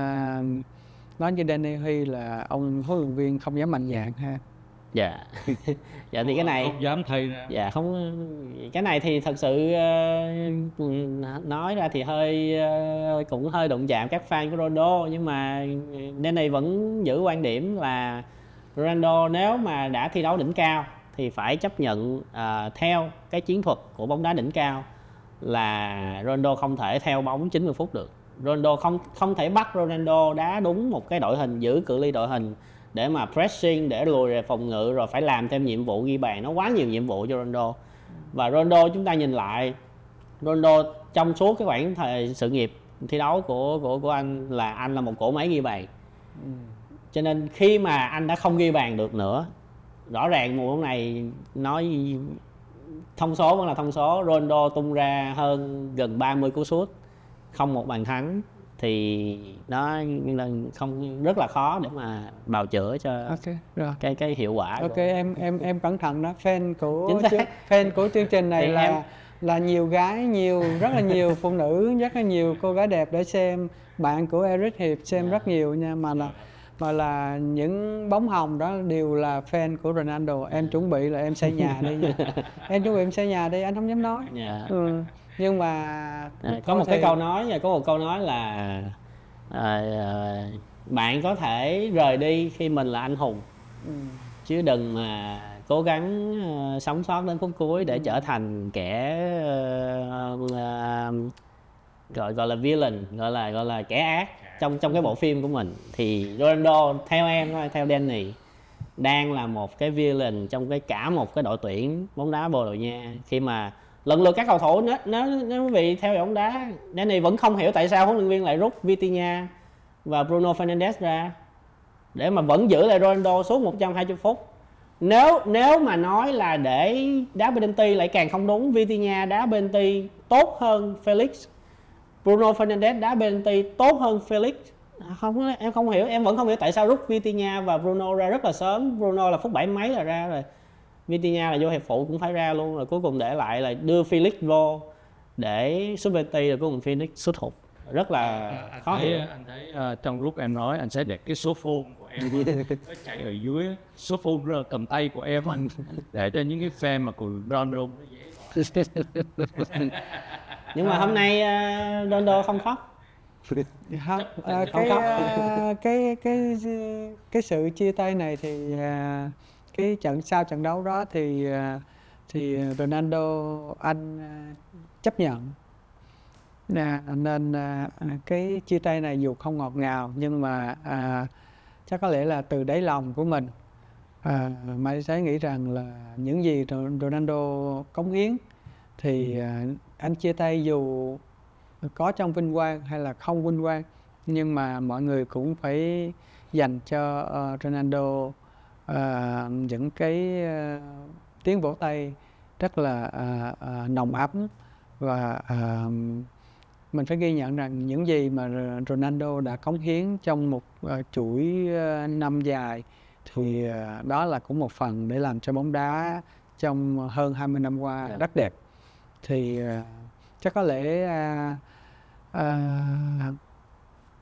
nói như Danny Huy là ông huấn luyện viên không dám mạnh dạn ha. Dạ thì cái này không dám thay ra. Dạ không, cái này thì thật sự nói ra thì cũng hơi đụng chạm các fan của Ronaldo, nhưng mà Danny vẫn giữ quan điểm là Ronaldo nếu mà đã thi đấu đỉnh cao thì phải chấp nhận theo cái chiến thuật của bóng đá đỉnh cao là Ronaldo không thể theo bóng 90 phút được. Ronaldo không thể bắt Ronaldo đá đúng một cái đội hình, giữ cự ly đội hình để mà pressing, để lùi về phòng ngự rồi phải làm thêm nhiệm vụ ghi bàn. Nó quá nhiều nhiệm vụ cho Ronaldo. Và Ronaldo chúng ta nhìn lại, Ronaldo trong suốt cái khoảng thời sự nghiệp thi đấu của anh là một cỗ máy ghi bàn. Cho nên khi mà anh đã không ghi bàn được nữa, rõ ràng mùa này nói thông số vẫn là thông số. Ronaldo tung ra hơn gần 30 cú sút, không một bàn thắng, thì nó không rất là khó để mà bào chữa cho cái hiệu quả. Ok, em cẩn thận đó. Fan của chương trình này là nhiều gái, rất là nhiều phụ nữ, rất là nhiều cô gái đẹp để xem. Bạn của Eric Hiệp xem rất nhiều nha, mà là những bóng hồng đó đều là fan của Ronaldo. Em chuẩn bị là em xây nhà đi. Anh không dám nói. Nhưng mà có một câu nói là bạn có thể rời đi khi mình là anh hùng, chứ đừng mà cố gắng sống sót đến phút cuối để trở thành kẻ gọi là villain, gọi là kẻ ác trong cái bộ phim của mình. Thì Ronaldo theo em thôi, theo Danny, đang là một cái villain trong cả một cái đội tuyển bóng đá Bồ Đào Nha. Khi mà lần lượt các cầu thủ nó bị theo dõi bóng đá, Danny vẫn không hiểu tại sao huấn luyện viên lại rút Vitinha và Bruno Fernandes ra để mà vẫn giữ lại Ronaldo suốt 120 phút. Nếu mà nói là để đá penalty lại càng không đúng. Vitinha đá penalty tốt hơn Felix. Bruno Fernandes đá penalty tốt hơn Felix. Em không hiểu, em vẫn không hiểu tại sao rút Vitinha và Bruno ra rất là sớm. Bruno là phút 7 mấy là ra rồi, Vitinha là vô hiệp phụ cũng phải ra luôn. Rồi cuối cùng để lại là đưa Felix vô để sút penalty, rồi cuối cùng Felix sút hụt. Rất là khó hiểu. Anh thấy trong lúc em nói anh sẽ để cái số phone của em nó chạy ở dưới, số phone ra cầm tay của em anh để cho những cái fan mà của Ronaldo dễ. Nhưng mà hôm nay Ronaldo không khóc. Cái sự chia tay này thì cái trận sau trận đấu đó thì Ronaldo anh chấp nhận. Nên cái chia tay này dù không ngọt ngào nhưng mà chắc có lẽ là từ đáy lòng của mình, Mai Thy nghĩ rằng là những gì Ronaldo cống hiến thì anh chia tay dù có trong vinh quang hay là không vinh quang, nhưng mà mọi người cũng phải dành cho Ronaldo những cái tiếng vỗ tay rất là nồng ấm. Và mình phải ghi nhận rằng những gì mà Ronaldo đã cống hiến trong một chuỗi năm dài thì đó là cũng một phần để làm cho bóng đá trong hơn 20 năm qua rất đẹp. Thì chắc có lẽ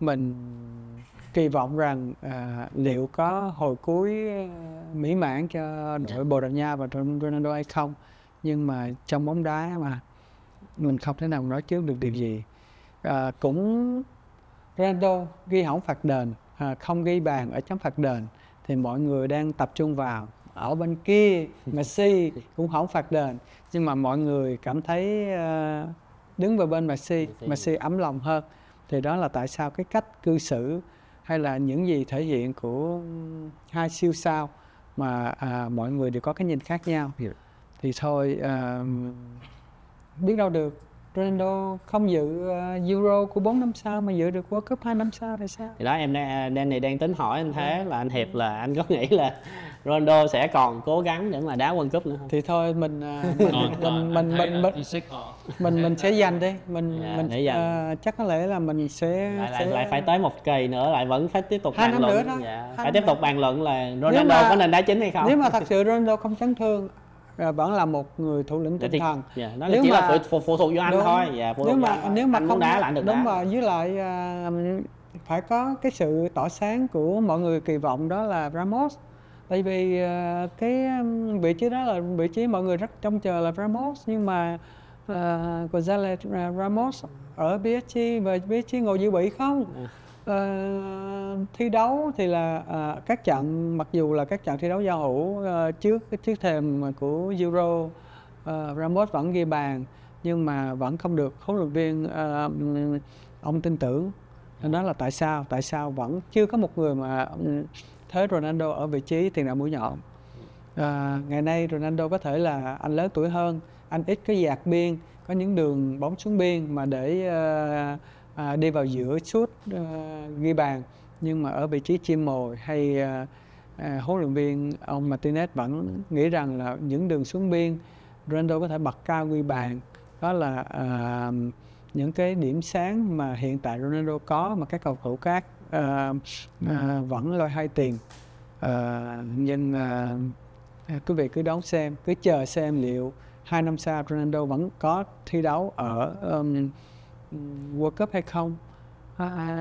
mình kỳ vọng rằng liệu có hồi cuối mỹ mãn cho đội Bồ Đào Nha và Ronaldo hay không. Nhưng mà trong bóng đá mà mình không thể nào nói trước được điều gì. Cũng Ronaldo ghi hỏng phạt đền, không ghi bàn ở chấm phạt đền thì mọi người đang tập trung vào. Ở bên kia Messi cũng hỏng phạt đền, nhưng mà mọi người cảm thấy đứng vào bên Messi ấm lòng hơn. Thì đó là tại sao cái cách cư xử hay là những gì thể hiện của hai siêu sao mà mọi người đều có cái nhìn khác nhau. Thì thôi biết đâu được Ronaldo không dự Euro của 4 năm sau mà dự được World Cup 2 năm sau thì sao? Thì đó em Danny đang tính hỏi anh thế là anh Hiệp là anh có nghĩ là Ronaldo sẽ còn cố gắng để mà đá World Cup nữa không? Thì thôi mình sẽ dành đi, chắc có lẽ là mình sẽ lại phải tới một kỳ nữa, lại vẫn phải tiếp tục bàn luận. Phải tiếp tục bàn luận là Ronaldo có nên đá chính hay không? Nếu mà thật sự Ronaldo không chấn thương, vẫn là một người thủ lĩnh tinh thần. Nó chỉ là phụ thuộc vào anh thôi. Nếu mà không đá lại được đá. Đúng rồi, với lại phải có cái sự tỏa sáng của mọi người kỳ vọng đó là Ramos. Tại vì cái vị trí đó là vị trí mọi người rất trông chờ là Ramos, nhưng mà của Zale Ramos ở PSG và PSG ngồi dự bị không? Thi đấu thì là các trận, mặc dù là các trận thi đấu giao hữu trước thềm của Euro, Ramos vẫn ghi bàn nhưng mà vẫn không được huấn luyện viên ông tin tưởng. Đó là tại sao vẫn chưa có một người mà thế Ronaldo ở vị trí tiền đạo mũi nhọn. Ngày nay Ronaldo có thể là anh lớn tuổi hơn, anh ít cái dạt biên, có những đường bóng xuống biên mà để đi vào giữa sút ghi bàn, nhưng mà ở vị trí chim mồi hay huấn luyện viên ông Martinez vẫn nghĩ rằng là những đường xuống biên Ronaldo có thể bật cao ghi bàn. Đó là những cái điểm sáng mà hiện tại Ronaldo có mà các cầu thủ khác vẫn loay hoay tiền. Nhưng quý vị cứ đón xem, cứ chờ xem liệu 2 năm sau Ronaldo vẫn có thi đấu ở World Cup hay không.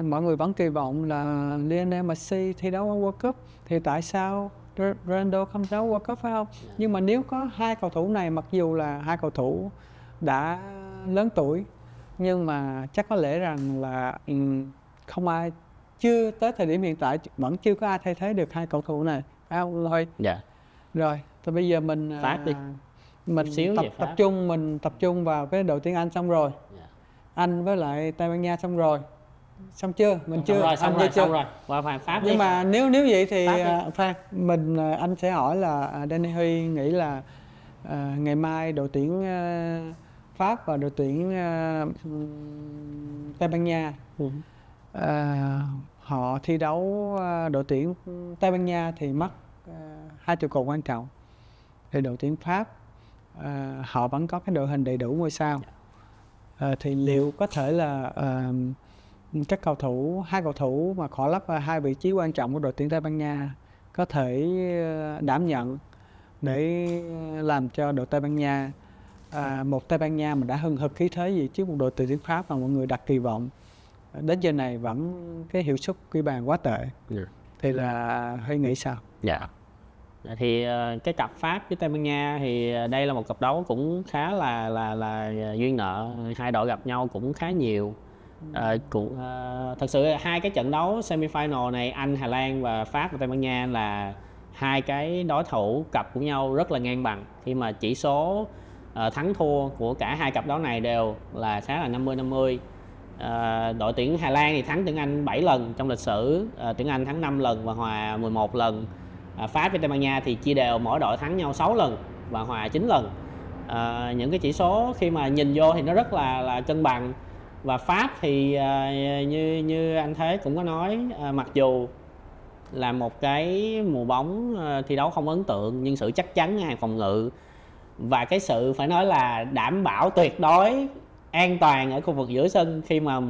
Mọi người vẫn kỳ vọng là Lionel Messi thi đấu ở World Cup thì tại sao Ronaldo không đấu World Cup phải không? Nhưng mà nếu có hai cầu thủ này, mặc dù là hai cầu thủ đã lớn tuổi, nhưng mà chắc có lẽ rằng là không ai, chưa tới thời điểm hiện tại vẫn chưa có ai thay thế được hai cầu thủ này. Thôi. Dạ. Rồi, thì bây giờ mình tập trung vào cái đội tuyển Anh xong rồi. Dạ. Anh với lại Tây Ban Nha xong rồi, xong chưa? Mình chưa. Xong rồi. Và Pháp. Nhưng mà nếu vậy thì Pháp anh sẽ hỏi là Danny Huy nghĩ là ngày mai đội tuyển Pháp và đội tuyển Tây Ban Nha họ thi đấu. Đội tuyển Tây Ban Nha thì mất hai trụ cột quan trọng. Thì đội tuyển Pháp họ vẫn có cái đội hình đầy đủ ngôi sao. Thì liệu có thể là các cầu thủ, hai cầu thủ mà khỏa lấp hai vị trí quan trọng của đội tuyển Tây Ban Nha có thể đảm nhận để làm cho đội Tây Ban Nha, một Tây Ban Nha mà đã hừng hực khí thế gì trước một đội tuyển Pháp mà mọi người đặt kỳ vọng, đến giờ này vẫn cái hiệu suất ghi bàn quá tệ. Thì là Huy nghĩ sao? Dạ. Thì cái cặp Pháp với Tây Ban Nha thì đây là một cặp đấu cũng khá là duyên nợ, hai đội gặp nhau cũng khá nhiều. Thật sự hai cái trận đấu semi-final này, Anh, Hà Lan và Pháp và Tây Ban Nha là hai cái đối thủ cặp của nhau rất là ngang bằng, khi mà chỉ số thắng thua của cả hai cặp đấu này đều là khá là 50-50. Đội tuyển Hà Lan thì thắng tuyển Anh 7 lần trong lịch sử, tuyển Anh thắng 5 lần và hòa 11 lần. Pháp với Tây Ban Nha thì chia đều, mỗi đội thắng nhau 6 lần và hòa 9 lần. Những cái chỉ số khi mà nhìn vô thì nó rất là cân bằng. Và Pháp thì như anh Thế cũng có nói, mặc dù là một cái mùa bóng thi đấu không ấn tượng, nhưng sự chắc chắn hàng phòng ngự và cái sự phải nói là đảm bảo tuyệt đối an toàn ở khu vực giữa sân, khi mà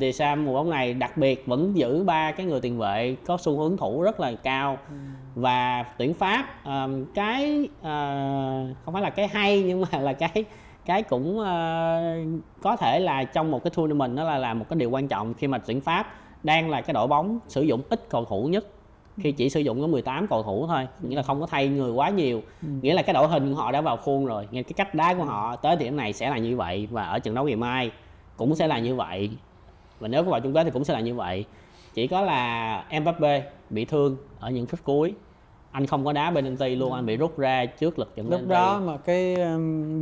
Deschamps mùa bóng này đặc biệt vẫn giữ ba cái người tiền vệ có xu hướng thủ rất là cao. Và tuyển Pháp không phải là cái hay, nhưng mà là cái cũng có thể là trong một cái tournament đó là một cái điều quan trọng, khi mà tuyển Pháp đang là cái đội bóng sử dụng ít cầu thủ nhất, khi chỉ sử dụng có 18 cầu thủ thôi, nghĩa là không có thay người quá nhiều, nghĩa là cái đội hình của họ đã vào khuôn rồi, nghe cái cách đá của họ tới điểm này sẽ là như vậy, và ở trận đấu ngày mai cũng sẽ là như vậy, và nếu có vào chung kết thì cũng sẽ là như vậy. Chỉ có là Mbappé bị thương ở những phút cuối, anh không có đá penalty luôn, anh bị rút ra trước lượt trận lúc đó mà cái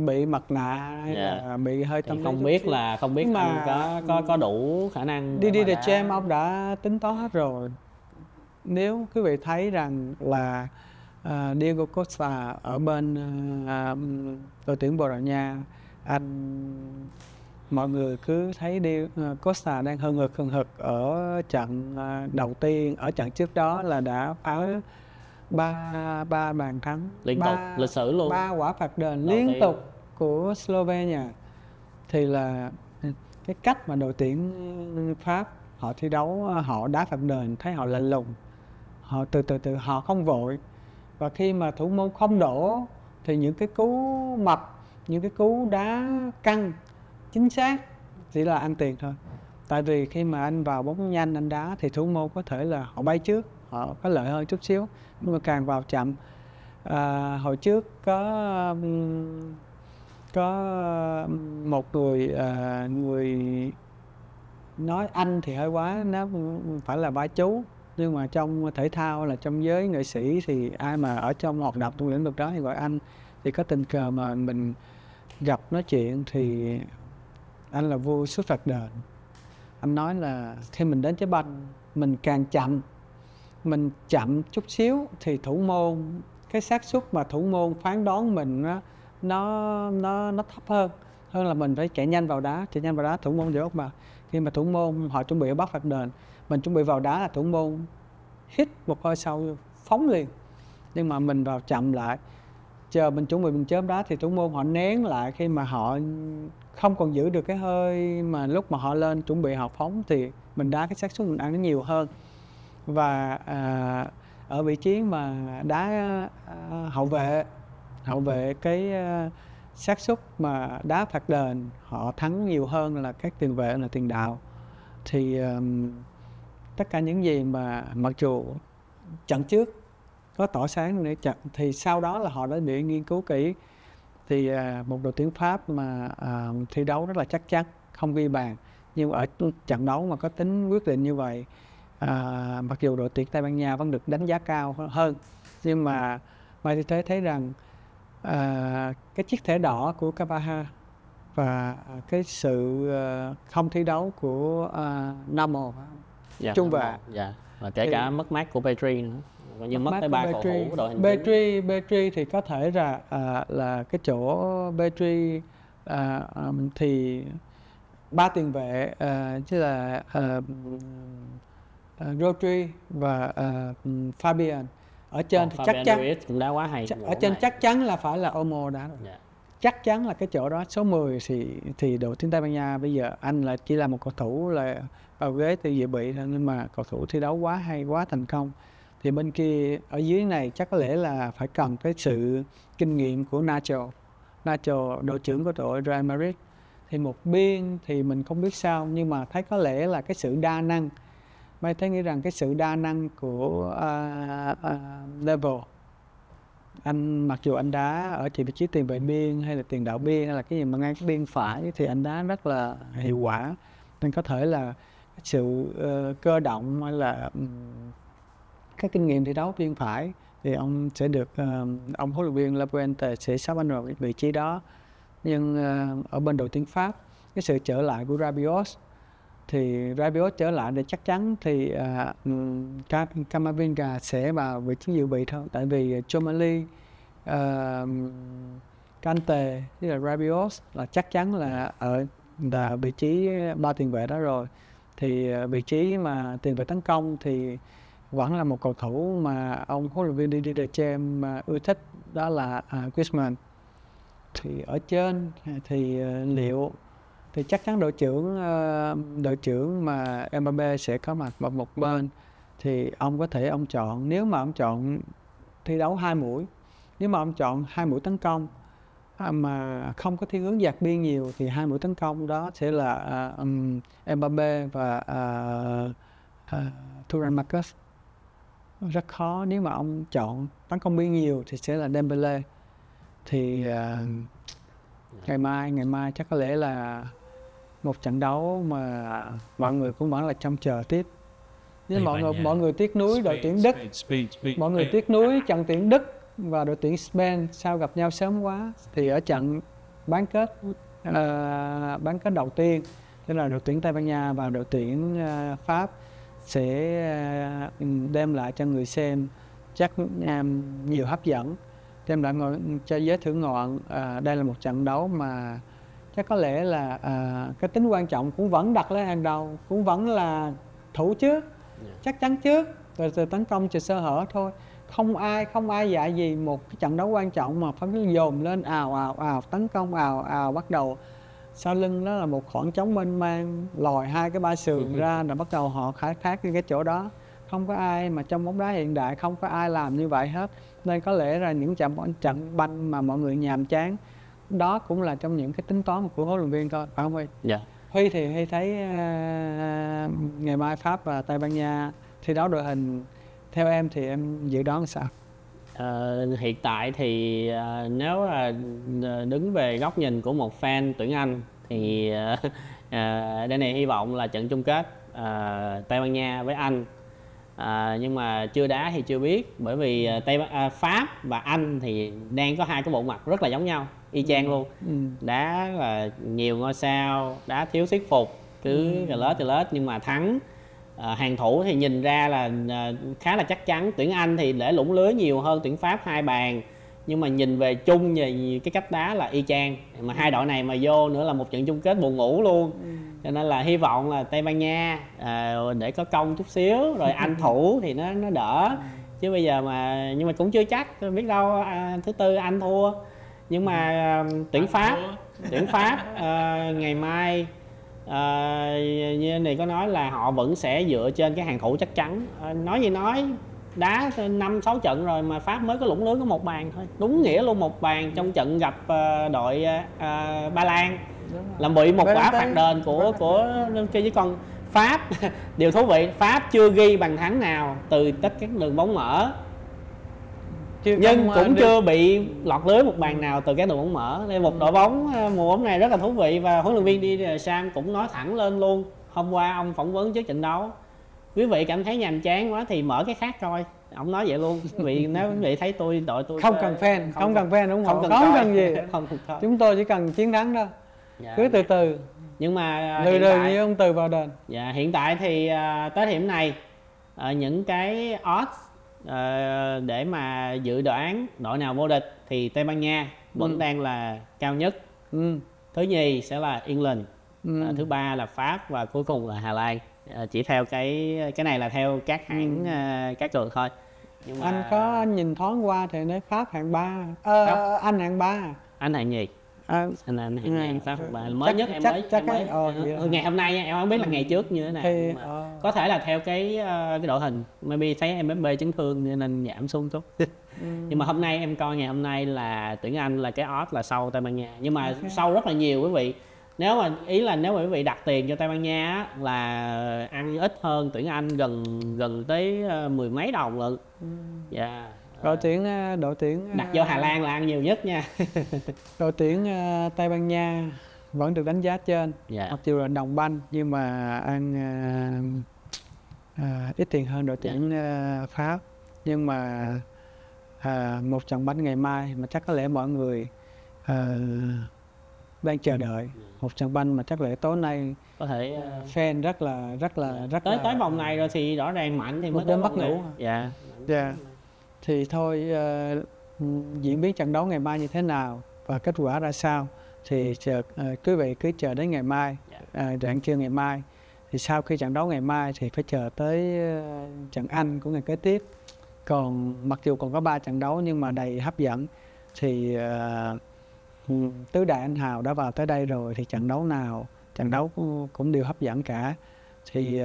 bị mặt nạ hay là bị hơi tâm lý, không biết mà anh có đủ khả năng đi The Champ ông đã tính toán hết rồi. Nếu quý vị thấy rằng là Diego Costa ở bên đội tuyển Bồ Đào Nha, anh mọi người cứ thấy Diego Costa đang hừng hực ở trận đầu tiên, ở trận trước đó là đã phá ba bàn thắng liên tục lịch sử luôn, ba quả phạt đền liên tục của Slovenia. Thì là cái cách mà đội tuyển Pháp họ thi đấu, họ đá phạt đền thấy họ lạnh lùng, họ từ từ họ không vội, và khi mà thủ môn không đổ thì những cái cú mập, những cái cú đá căng chính xác chỉ là ăn tiền thôi. Tại vì khi mà anh vào bóng nhanh anh đá thì thủ môn có thể là họ bay trước, họ có lợi hơn chút xíu, nhưng mà càng vào chậm. Hồi trước có một người nói anh thì hơi quá, nó phải là ba chú, nhưng mà trong thể thao là trong giới nghệ sĩ thì ai mà ở trong hoạt động trong lĩnh vực đó thì gọi anh. Thì có tình cờ mà mình gặp nói chuyện thì anh là vua sút phạt đền, anh nói là khi mình đến trái banh mình càng chậm, mình chậm chút xíu thì thủ môn, cái xác suất mà thủ môn phán đoán mình nó thấp hơn là mình phải chạy nhanh vào đá thủ môn dễ ốc mà. Khi mà thủ môn họ chuẩn bị bắt phạt đền, mình chuẩn bị vào đá là thủ môn hít một hơi sau phóng liền, nhưng mà mình vào chậm lại, chờ mình chuẩn bị mình chớm đá thì thủ môn họ nén lại, khi mà họ không còn giữ được cái hơi mà lúc mà họ lên chuẩn bị họ phóng thì mình đá cái xác suất mình ăn nó nhiều hơn. Và ở vị trí mà đá hậu vệ cái xác suất mà đá phạt đền họ thắng nhiều hơn là các tiền vệ là tiền đạo. Thì tất cả những gì mà mặc dù trận trước có tỏ sáng để trận thì sau đó là họ đã bị nghiên cứu kỹ. Thì một đội tuyển Pháp mà thi đấu rất là chắc chắn, không ghi bàn, nhưng ở trận đấu mà có tính quyết định như vậy, mặc dù đội tuyển Tây Ban Nha vẫn được đánh giá cao hơn, nhưng mà Mai Thy The thấy rằng cái chiếc thẻ đỏ của Cavaha và cái sự không thi đấu của Ramos, trung vệ, và kể cả mất mát của Petri nữa, nhưng mất tới 3 cầu thủ của đội hình. Petri thì có thể là cái chỗ Petri thì ba tiền vệ chứ là Rodri và Fabian Ở trên thì chắc chắn cũng đá quá hay. Ở trên chắc chắn là phải là Omo đá rồi. Yeah. Chắc chắn là cái chỗ đó số 10 thì đội tuyển Tây Ban Nha bây giờ anh là chỉ là một cầu thủ là vào ghế từ dự bị thôi, nhưng mà cầu thủ thi đấu quá hay, quá thành công. Thì bên kia ở dưới này chắc có lẽ là phải cần cái sự kinh nghiệm của Nacho, đội trưởng của đội Real Madrid. Thì một bên thì mình không biết sao, nhưng mà thấy có lẽ là cái sự đa năng. Mai Thy nghĩ rằng cái sự đa năng của level anh, mặc dù anh đá ở chỉ vị trí tiền vệ biên hay là tiền đạo biên hay là cái gì mà ngay cái biên phải thì anh đá rất là hiệu quả, nên có thể là sự cơ động hay là các kinh nghiệm thi đấu biên phải thì ông sẽ được ông huấn luyện viên Lapuente sẽ sắp anh vào cái vị trí đó. Nhưng ở bên đội tuyển Pháp, cái sự trở lại của Rabiot, thì Rabiot trở lại thì chắc chắn thì Camavinga sẽ vào vị trí dự bị thôi, tại vì Chomali, Kante với là Rabiot là chắc chắn là ở vị trí ba tiền vệ đó rồi. Thì vị trí mà tiền vệ tấn công thì vẫn là một cầu thủ mà ông huấn luyện viên Didier Deschamps ưa thích, đó là Griezmann. Thì ở trên thì liệu thì chắc chắn đội trưởng mà Mbappé sẽ có mặt vào một bên, thì ông có thể ông chọn, nếu mà ông chọn thi đấu hai mũi, nếu mà ông chọn hai mũi tấn công mà không có thiên hướng dạt biên nhiều thì hai mũi tấn công đó sẽ là Mbappé và Thuram Marcus. Rất khó. Nếu mà ông chọn tấn công biên nhiều thì sẽ là Dembele. Thì ngày mai chắc có lẽ là một trận đấu mà mọi người cũng vẫn là trông chờ tiếp. Nhưng mọi người tiếc nuối đội tuyển Đức. Mọi người tiếc nuối trận tuyển Đức và đội tuyển Spain sao gặp nhau sớm quá. Thì ở trận bán kết đầu tiên, tức là đội tuyển Tây Ban Nha và đội tuyển Pháp sẽ đem lại cho người xem chắc nhiều hấp dẫn, đem lại cho giới thưởng ngoạn. Đây là một trận đấu mà chắc có lẽ là cái tính quan trọng cũng vẫn đặt lên hàng đầu, cũng vẫn là thủ trước, chắc chắn trước, rồi từ tấn công trừ sơ hở thôi. Không ai dạy gì một cái trận đấu quan trọng mà phải dồn lên ào tấn công ào bắt đầu. Sau lưng đó là một khoảng trống mênh mang, lòi hai cái ba sườn ra rồi bắt đầu họ khai thác cái chỗ đó. Không có ai mà trong bóng đá hiện đại không có ai làm như vậy hết, nên có lẽ là những trận banh mà mọi người nhàm chán đó cũng là trong những cái tính toán của huấn luyện viên thôi, phải không Huy? Dạ. Huy thì Huy thấy ngày mai Pháp và Tây Ban Nha thi đấu đội hình, theo em thì em dự đoán sao? Hiện tại thì nếu đứng về góc nhìn của một fan tuyển Anh thì đây này hy vọng là trận chung kết Tây Ban Nha với Anh. Nhưng mà chưa đá thì chưa biết, bởi vì Pháp và Anh thì đang có hai cái bộ mặt rất là giống nhau, y chang luôn. Đá là nhiều ngôi sao, đá thiếu thuyết phục, cứ lết nhưng mà thắng. Hàng thủ thì nhìn ra là khá là chắc chắn. Tuyển Anh thì để lủng lưới nhiều hơn tuyển Pháp hai bàn, nhưng mà nhìn về chung về cái cách đá là y chang. Mà hai đội này mà vô nữa là một trận chung kết buồn ngủ luôn. Cho nên là hy vọng là Tây Ban Nha để có công chút xíu, rồi Anh thủ thì nó đỡ. Chứ bây giờ mà, nhưng mà cũng chưa chắc, biết đâu thứ tư Anh thua. Nhưng mà tuyển Pháp ngày mai như anh này có nói là họ vẫn sẽ dựa trên cái hàng thủ chắc chắn. Nói gì nói, đá 5-6 trận rồi mà Pháp mới có lủng lưới có một bàn thôi, đúng nghĩa luôn, một bàn trong trận gặp đội Ba Lan, làm bị một quả phạt đền của kia với con Pháp. Điều thú vị, Pháp chưa ghi bàn thắng nào từ tất các đường bóng mở, nhưng cũng chưa bị lọt lưới một bàn nào từ các đội bóng mở. Đây một đội bóng mùa bóng này rất là thú vị, và huấn luyện viên đi Sam cũng nói thẳng lên luôn. Hôm qua ông phỏng vấn trước trận đấu, quý vị cảm thấy nhàm chán quá thì mở cái khác coi, ông nói vậy luôn. Vì nếu quý vị thấy đội tôi không cần fan, không cần fan đúng không? Không cần gì. Chúng tôi chỉ cần chiến thắng đó. Dạ, cứ từ từ. Nhưng mà hiện tại, như ông Từ vào đền. Dạ, hiện tại thì tới điểm này những cái odds để mà dự đoán đội nào vô địch thì Tây Ban Nha vẫn đang là cao nhất. Thứ nhì sẽ là England, thứ ba là Pháp và cuối cùng là Hà Lan. Chỉ theo cái này là theo các hãng cá cược thôi. Nhưng mà... anh có nhìn thoáng qua thì nói Pháp hạng 3. Anh hạng 3. Anh hạng gì? Anh hạng 6, hạng 3. Mới chắc, nhất em mới ngày hôm nay em không biết là ngày trước như thế nào thì, có thể là theo cái đội hình. Maybe thấy Mbappé chấn thương nên giảm xuống chút. Nhưng mà hôm nay em coi ngày hôm nay là tuyển Anh là cái odds là sau Tây Ban Nha. Nhưng mà sau rất là nhiều quý vị. Nếu mà ý là nếu mà quý vị đặt tiền cho Tây Ban Nha là ăn ít hơn tuyển Anh gần tới mười mấy đồng lận. Dạ. Đội tuyển đặt vô Hà Lan là ăn nhiều nhất nha. Đội tuyển Tây Ban Nha vẫn được đánh giá trên. Dạ. Mặc dù là đồng banh nhưng mà ăn ít tiền hơn đội tuyển Pháp. Nhưng mà một trận bánh ngày mai mà chắc có lẽ mọi người đang chờ đợi, một trận banh mà chắc là tối nay có thể fan rất là tới vòng này rồi thì rõ ràng mạnh thì mới đến bắt ngủ. Dạ. Dạ. Thì thôi diễn biến trận đấu ngày mai như thế nào và kết quả ra sao thì chờ quý vị cứ chờ đến ngày mai, rạng trưa ngày mai. Thì sau khi trận đấu ngày mai thì phải chờ tới trận Anh của ngày kế tiếp. Còn mặc dù còn có 3 trận đấu nhưng mà đầy hấp dẫn thì tứ đại anh hào đã vào tới đây rồi thì trận đấu cũng đều hấp dẫn cả. Thì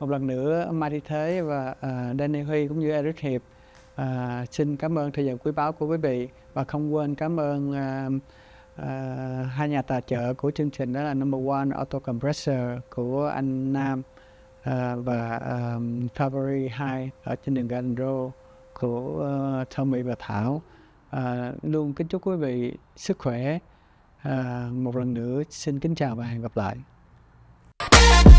một lần nữa Mai Thy The và Danny Huy cũng như Eric Hiệp xin cảm ơn thời gian quý báu của quý vị và không quên cảm ơn hai nhà tài trợ của chương trình, đó là Number One Auto Compressor của anh Nam và February 2 ở trên đường Garden Road của Tommy và Thảo. Luôn kính chúc quý vị sức khỏe. Một lần nữa xin kính chào và hẹn gặp lại.